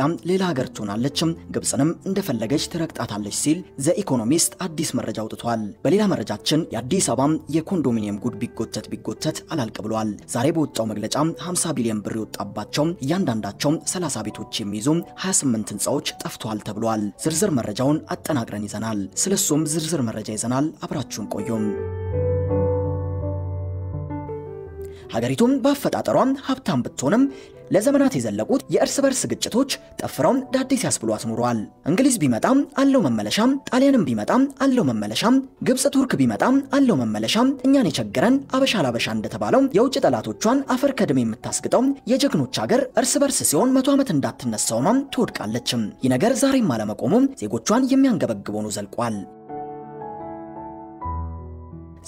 ኢትዮጵያም ሌላ ሀገር ሆናለች ግብጽንም እንደፈለገች ትረግጣታለች ሲል ዘ ኢኮኖሚስት አዲስ መረጃ አውጥቷል። በሌላ መረጃችን የአዲስ አበባም የኮንዶሚኒየም ጉድ ቢጎተት አላልቅ ብሏል። ዛሬ በወጣው መግለጫ 50 ቢሊዮን ብር ይወጣባቸው እያንዳንዳቸው 30 ቤቶች የሚይዙ 28 ህንጻዎች ጠፍቷል ተብሏል። ዝርዝር መረጃውን አጠናቅረን ይዘናል። ስለሱም ዝርዝር መረጃ ይዘናል። አብራችሁን ቆዩም። ሀገሪቱም በአፈጣጠሯም ሀብታም ብትሆንም ለዘመናት የዘለቁት የእርስ በርስ ግጭቶች ጠፍረው ዳዲስ ያስብሏት ኑሯል። እንግሊዝ ቢመጣም አለው መመለሻም፣ ጣሊያንም ቢመጣም አለው መመለሻም፣ ግብጽ ቱርክ ቢመጣም አለው መመለሻም፣ እኛን የቸገረን አበሻ ላበሻ እንደተባለው የውጭ ጠላቶቿን አፈር ከደም የምታስግጠው የጀግኖች ሀገር እርስ በርስ ሲሆን 100 ዓመት እንዳትነሳውም ትወድቃለች። ይህ ነገር ዛሬም አለመቆሙ ዜጎቿን የሚያንገበግበው ነው ዘልቋል።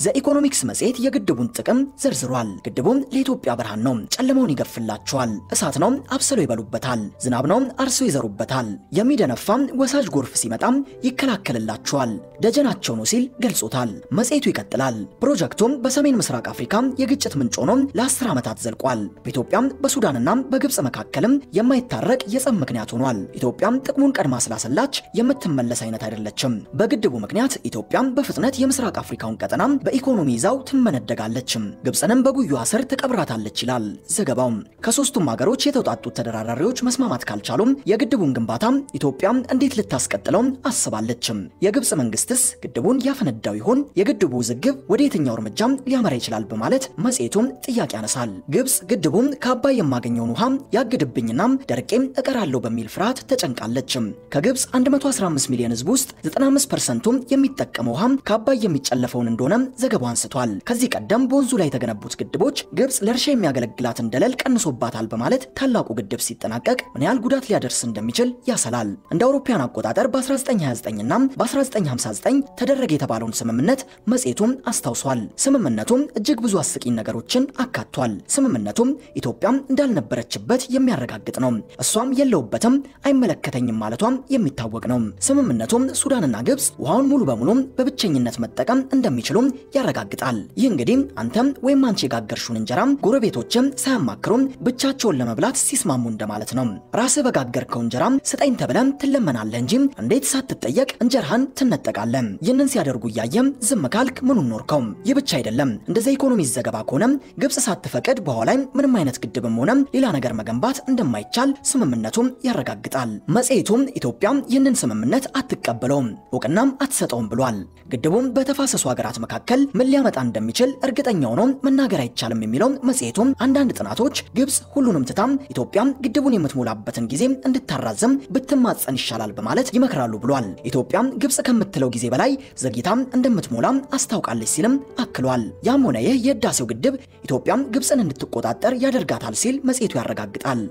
ዘኢኮኖሚክስ መጽሔት የግድቡን ጥቅም ዘርዝሯል። ግድቡም ለኢትዮጵያ ብርሃን ነው፣ ጨለማውን ይገፍላቸዋል። እሳት ነው፣ አብሰሎ ይበሉበታል። ዝናብ ነው፣ አርሶ ይዘሩበታል። የሚደነፋም ወሳጅ ጎርፍ ሲመጣም ይከላከልላቸዋል። ደጀናቸው ነው ሲል ገልጾታል። መጽሔቱ ይቀጥላል። ፕሮጀክቱም በሰሜን ምስራቅ አፍሪካ የግጭት ምንጭ ሆኖ ለ10 ዓመታት ዘልቋል። በኢትዮጵያም በሱዳንና በግብጽ መካከልም የማይታረቅ የጸብ ምክንያት ሆኗል። ኢትዮጵያም ጥቅሙን ቀድማ ስላሰላች የምትመለስ አይነት አይደለችም። በግድቡ ምክንያት ኢትዮጵያም በፍጥነት የምስራቅ አፍሪካውን ቀጠና በኢኮኖሚ ይዛው ትመነደጋለች፣ ግብጽንም በጉዩ አሰር ተቀብራታለች ይላል ዘገባው። ከሶስቱም ሀገሮች የተጣጣጡት ተደራራሪዎች መስማማት ካልቻሉም የግድቡን ግንባታም ኢትዮጵያም እንዴት ልታስቀጥለው አስባለች? የግብጽ መንግስትስ ግድቡን ያፈነዳው ይሆን? የግድቡ ዝግብ ወደ የትኛው እርምጃም ሊያመራ ይችላል በማለት መጽሔቱም ጥያቄ ያነሳል። ግብጽ ግድቡን ከአባይ የማገኘውን ውሃ ያግድብኝና ደርቄም እቀራለሁ በሚል ፍርሃት ተጨንቃለች። ከግብጽ 115 ሚሊዮን ህዝብ ውስጥ 95% የሚጠቀመው ውሃ ከአባይ የሚጨለፈውን እንደሆነ ዘገባው አንስቷል። ከዚህ ቀደም ቦንዙ ላይ የተገነቡት ግድቦች ግብጽ ለርሻ የሚያገለግላትን ደለል ቀንሶባታል በማለት ታላቁ ግድብ ሲጠናቀቅ ምን ያህል ጉዳት ሊያደርስ እንደሚችል ያሰላል። እንደ አውሮፓውያን አቆጣጠር በ1929 እና በ1959 ተደረገ የተባለውን ስምምነት መጽሔቱም አስታውሷል። ስምምነቱም እጅግ ብዙ አስቂኝ ነገሮችን አካቷል። ስምምነቱም ኢትዮጵያም እንዳልነበረችበት የሚያረጋግጥ ነው። እሷም የለውበትም አይመለከተኝም ማለቷም የሚታወቅ ነው። ስምምነቱም ሱዳንና ግብጽ ውሃውን ሙሉ በሙሉ በብቸኝነት መጠቀም እንደሚችሉ ያረጋግጣል። ይህ እንግዲህ አንተም ወይም አንቺ ጋገርሹን እንጀራም ጎረቤቶችም ሳያማክሩም ብቻቸውን ለመብላት ሲስማሙ እንደማለት ነው። ራስህ በጋገርከው እንጀራም ስጠኝ ተብለም ትለመናለህ እንጂ እንዴት ሳትጠየቅ እንጀራህን ትነጠቃለህ? ይህንን ሲያደርጉ ያየም ዝም ካልክ ምኑን ኖርከው? ይህ ብቻ አይደለም። እንደዛ ኢኮኖሚ ዘገባ ከሆነ ግብጽ ሳትፈቅድ በኋላ ምንም አይነት ግድብም ሆነ ሌላ ነገር መገንባት እንደማይቻል ስምምነቱም ያረጋግጣል። መጽሔቱም ኢትዮጵያም ይህንን ስምምነት አትቀበለውም፣ እውቅናም አትሰጠውም ብሏል። ግድቡም በተፋሰሱ ሀገራት መካከል ምን ሊያመጣ እንደሚችል እርግጠኛ ሆኖ መናገር አይቻልም የሚለው መጽሔቱም አንዳንድ ጥናቶች ግብጽ ሁሉንም ትታም ኢትዮጵያም ግድቡን የምትሞላበትን ጊዜ እንድታራዘም ብትማጸን ይሻላል በማለት ይመክራሉ ብሏል። ኢትዮጵያም ግብጽ ከምትለው ጊዜ በላይ ዘግይታም እንደምትሞላም አስታውቃለች ሲልም አክሏል። ያም ሆነ ይህ የህዳሴው ግድብ ኢትዮጵያም ግብጽን እንድትቆጣጠር ያደርጋታል ሲል መጽሔቱ ያረጋግጣል።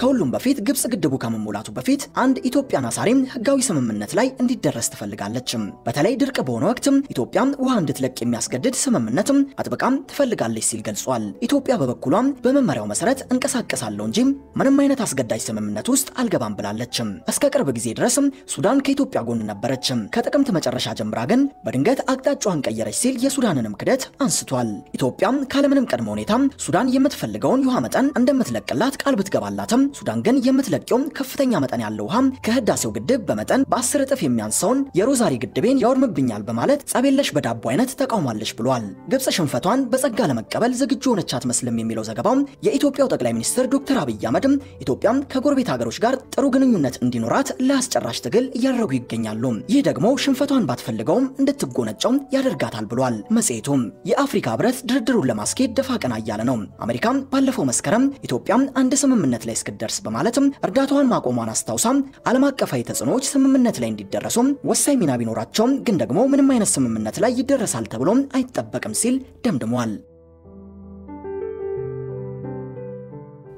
ከሁሉም በፊት ግብጽ ግድቡ ከመሞላቱ በፊት አንድ ኢትዮጵያን አሳሪም ህጋዊ ስምምነት ላይ እንዲደረስ ትፈልጋለች። በተለይ ድርቅ በሆነ ወቅትም ኢትዮጵያ ውሃ እንድትለቅ የሚያስገድድ ስምምነትም አጥብቃም ትፈልጋለች ሲል ገልጿል። ኢትዮጵያ በበኩሏም በመመሪያው መሰረት እንቀሳቀሳለሁ እንጂ ምንም አይነት አስገዳጅ ስምምነት ውስጥ አልገባም ብላለች። እስከ ቅርብ ጊዜ ድረስም ሱዳን ከኢትዮጵያ ጎን ነበረች። ከጥቅምት መጨረሻ ጀምራ ግን በድንገት አቅጣጫዋን ቀየረች ሲል የሱዳንንም ክደት አንስቷል። ኢትዮጵያም ካለምንም ቀድመ ሁኔታ ሱዳን የምትፈልገውን ውሃ መጠን እንደምትለቅላት ቃል ብትገባላት ሱዳን ግን የምትለቀውም ከፍተኛ መጠን ያለው ውሃም ከህዳሴው ግድብ በመጠን በ10 እጥፍ የሚያንሰውን የሮዛሪ ግድቤን ያወድምብኛል በማለት ጸቤለሽ በዳቦ አይነት ተቃውማለች ብሏል። ግብጽ ሽንፈቷን በጸጋ ለመቀበል ዝግጁ ሆነች አትመስልም የሚለው ዘገባው የኢትዮጵያው ጠቅላይ ሚኒስትር ዶክተር አብይ አህመድ ኢትዮጵያም ከጎረቤት ሀገሮች ጋር ጥሩ ግንኙነት እንዲኖራት ለአስጨራሽ ትግል እያደረጉ ይገኛሉ። ይህ ደግሞ ሽንፈቷን ባትፈልገውም እንድትጎነጨው ያደርጋታል ብሏል። መጽሔቱም የአፍሪካ ህብረት ድርድሩን ለማስኬድ ደፋ ቀና እያለ ነው። አሜሪካም ባለፈው መስከረም ኢትዮጵያም አንድ ስምምነት ላይ ደርስ በማለትም እርዳታዋን ማቆሟን አስታውሳም ዓለም አቀፋዊ ተጽዕኖዎች ስምምነት ላይ እንዲደረሱ ወሳኝ ሚና ቢኖራቸውም ግን ደግሞ ምንም አይነት ስምምነት ላይ ይደረሳል ተብሎም አይጠበቅም ሲል ደምድሟል።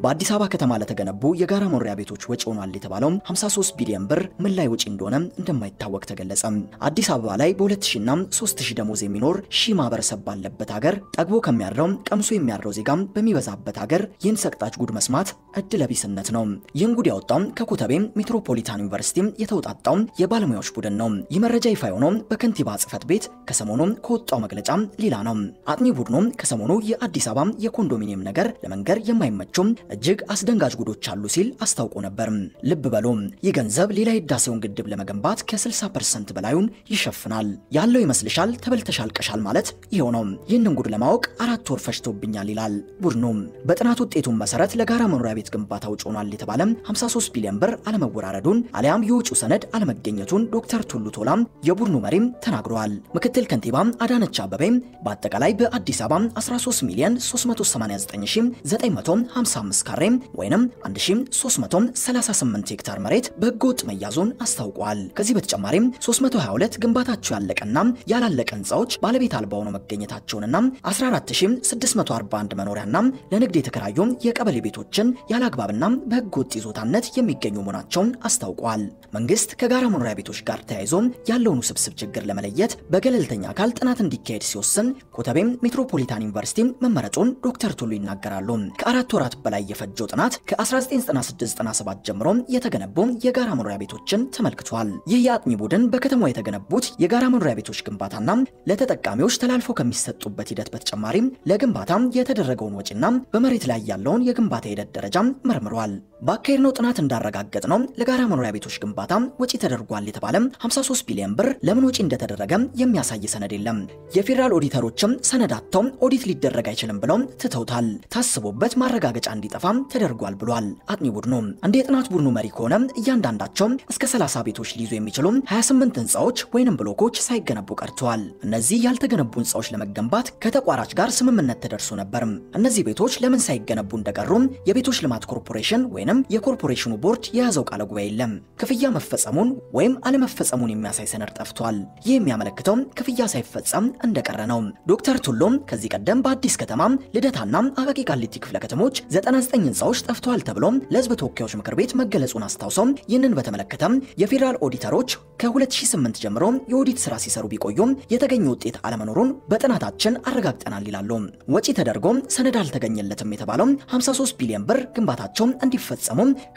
በአዲስ አበባ ከተማ ለተገነቡ የጋራ መኖሪያ ቤቶች ወጪ ሆኗል የተባለው 53 ቢሊዮን ብር ምን ላይ ወጪ እንደሆነ እንደማይታወቅ ተገለጸ። አዲስ አበባ ላይ በ2000 እና 3000 ደሞዝ የሚኖር ሺህ ማህበረሰብ ባለበት ሀገር ጠግቦ ከሚያድረው ቀምሶ የሚያድረው ዜጋም በሚበዛበት ሀገር ይህን ሰቅጣጭ ጉድ መስማት እድለቢስነት ነው። ይህን ጉድ ያወጣው ከኮተቤ ሜትሮፖሊታን ዩኒቨርሲቲ የተውጣጣው የባለሙያዎች ቡድን ነው። ይህ መረጃ ይፋ የሆነው በከንቲባ ጽሕፈት ቤት ከሰሞኑ ከወጣው መግለጫ ሌላ ነው። አጥኚ ቡድኑ ከሰሞኑ የአዲስ አበባ የኮንዶሚኒየም ነገር ለመንገር የማይመቸው እጅግ አስደንጋጭ ጉዶች አሉ ሲል አስታውቆ ነበር። ልብ በሉም የገንዘብ ሌላ ይዳሰውን ግድብ ለመገንባት ከ60% በላይውን ይሸፍናል ያለው ይመስልሻል ተበልተሻል ቀሻል ማለት ይሄው ነው። ይህንን ጉድ ለማወቅ 4 ወር ፈጅቶብኛል ይላል ቡድኑ። በጥናት ውጤቱ መሰረት ለጋራ መኖሪያ ቤት ግንባታ ወጪውናል የተባለም 53 ቢሊዮን ብር አለመወራረዱን አለያም የውጪው ሰነድ አለመገኘቱን ዶክተር ቱሉ ቶላም የቡድኑ መሪም ተናግሯል። ምክትል ከንቲባም አዳነች አበበም በአጠቃላይ በአዲስ አበባ 13,389,955 ካሬ ወይንም 1338 ሄክታር መሬት በህገወጥ መያዙን አስታውቋል። ከዚህ በተጨማሪም 322 ግንባታቸው ያለቀና ያላለቀ ህንጻዎች ባለቤት አልባ ሆነው መገኘታቸውንና 14641 መኖሪያና ለንግድ የተከራዩ የቀበሌ ቤቶችን ያላግባብና በህገወጥ ይዞታነት የሚገኙ መሆናቸውን አስታውቋል። መንግስት ከጋራ መኖሪያ ቤቶች ጋር ተያይዞ ያለውን ውስብስብ ችግር ለመለየት በገለልተኛ አካል ጥናት እንዲካሄድ ሲወስን ኮተቤም ሜትሮፖሊታን ዩኒቨርሲቲ መመረጡን ዶክተር ቱሉ ይናገራሉ። ከ4 ወራት በላይ የፈጀው ጥናት ከ1996-97 ጀምሮ የተገነቡ የጋራ መኖሪያ ቤቶችን ተመልክቷል። ይህ የአጥኚ ቡድን በከተማው የተገነቡት የጋራ መኖሪያ ቤቶች ግንባታና ለተጠቃሚዎች ተላልፎ ከሚሰጡበት ሂደት በተጨማሪ ለግንባታ የተደረገውን ወጪና በመሬት ላይ ያለውን የግንባታ ሂደት ደረጃ መርምሯል። ባካሄድነው ጥናት እንዳረጋገጥ ነው ለጋራ መኖሪያ ቤቶች ግንባታ ወጪ ተደርጓል የተባለ 53 ቢሊዮን ብር ለምን ወጪ እንደተደረገ የሚያሳይ ሰነድ የለም። የፌደራል ኦዲተሮችም ሰነዳቸው ኦዲት ሊደረግ አይችልም ብለው ተተውታል። ታስቦበት ማረጋገጫ እንዲጠፋም ተደርጓል ብሏል አጥኚ ቡድኑ። እንደ የጥናት ቡድኑ መሪ ከሆነ እያንዳንዳቸው እስከ 30 ቤቶች ሊይዙ የሚችሉ 28 ህንጻዎች ወይንም ብሎኮች ሳይገነቡ ቀርተዋል። እነዚህ ያልተገነቡ ህንጻዎች ለመገንባት ከተቋራጭ ጋር ስምምነት ተደርሶ ነበር። እነዚህ ቤቶች ለምን ሳይገነቡ እንደቀሩ የቤቶች ልማት ኮርፖሬሽን ወይንም የኮርፖሬሽኑ ቦርድ የያዘው ቃለ ጉባኤ የለም። ክፍያ መፈጸሙን ወይም አለመፈጸሙን የሚያሳይ ሰነድ ጠፍቷል። ይህ የሚያመለክተው ክፍያ ሳይፈጸም እንደቀረ ነው። ዶክተር ቱሉ ከዚህ ቀደም በአዲስ ከተማ ልደታና አቃቂ ቃሊቲ ክፍለ ከተሞች 99 ህንጻዎች ጠፍቷል ተብሎ ለህዝብ ተወካዮች ምክር ቤት መገለጹን አስታውሰው ይህንን በተመለከተ የፌደራል ኦዲተሮች ከ2008 ጀምሮ የኦዲት ስራ ሲሰሩ ቢቆዩም የተገኘ ውጤት አለመኖሩን በጥናታችን አረጋግጠናል ይላሉ። ወጪ ተደርጎ ሰነድ አልተገኘለትም የተባለው 53 ቢሊዮን ብር ግንባታቸው እንዲፈጸሙ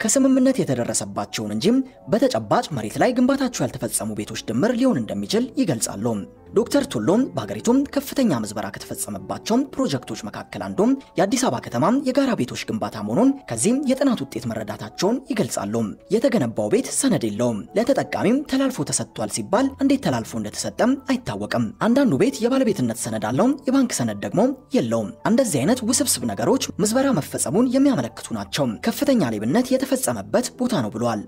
ከስምምነት የተደረሰባቸውን እንጂ በተጨባጭ መሬት ላይ ግንባታቸው ያልተፈጸሙ ቤቶች ድምር ሊሆን እንደሚችል ይገልጻሉ። ዶክተር ቱሉ በአገሪቱ ከፍተኛ ምዝበራ ከተፈጸመባቸው ፕሮጀክቶች መካከል አንዱ የአዲስ አበባ ከተማ የጋራ ቤቶች ግንባታ መሆኑን ከዚህም የጥናት ውጤት መረዳታቸውን ይገልጻሉ። የተገነባው ቤት ሰነድ የለውም፣ ለተጠቃሚም ተላልፎ ተሰጥቷል ሲባል እንዴት ተላልፎ እንደተሰጠም አይታወቅም። አንዳንዱ ቤት የባለቤትነት ሰነድ አለው፣ የባንክ ሰነድ ደግሞ የለውም። እንደዚህ አይነት ውስብስብ ነገሮች ምዝበራ መፈጸሙን የሚያመለክቱ ናቸው። ከፍተኛ ሌብነት የተፈጸመበት ቦታ ነው ብሏል።